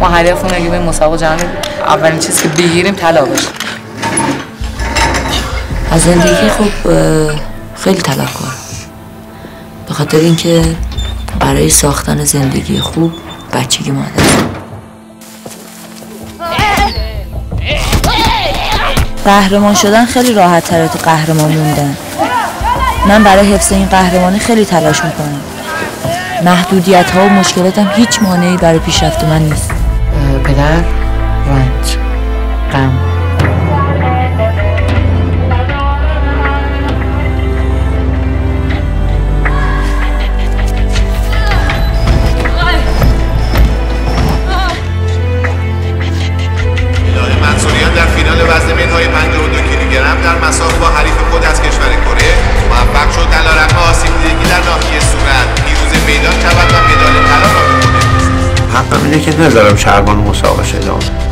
ما هدفمون اگه به مسابقه جهانی اولین چیز که بگیریم طلا باشه. از زندگی خوب خیلی طلب کنم، به خاطر اینکه برای ساختن زندگی خوب بچگی ما داریم. قهرمان شدن خیلی راحت تره تو قهرمان موندن. من برای حفظ این قهرمانی خیلی تلاش میکنم. محدودیت ها و مشکلاتم هیچ مانعی برای پیشرفت من نیست. پدر، رنج، غم. هلال منصوریان در فینال وزن منهای 52 کیلوگرم در مساق با حریف خود از کشور کره موفق شد علارغم آسیب دیدگی در ناحیه صورت پیروز میدان شود و مدال طلا را به خود گرفت. حقم اینه که نذارم شهرمان مسابقه ادامه بدم.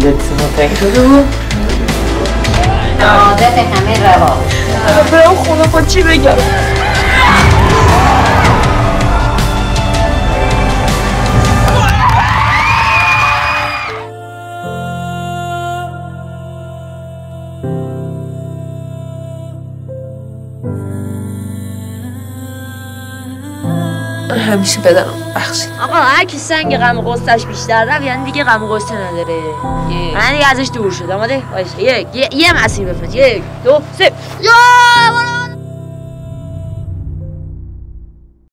دلت سنتنگ شده بود؟ عادت همه روا. برم خونه خود چی بگم؟ همیشه بدنم بخشید. آقا هر کی سنگ غم و غصه‌اش بیشتر رفت یعنی دیگه غم و غصه نداره. من دیگه ازش دور شدم. آماده؟ باشه. یک مسیر بفرست. 1 2 3.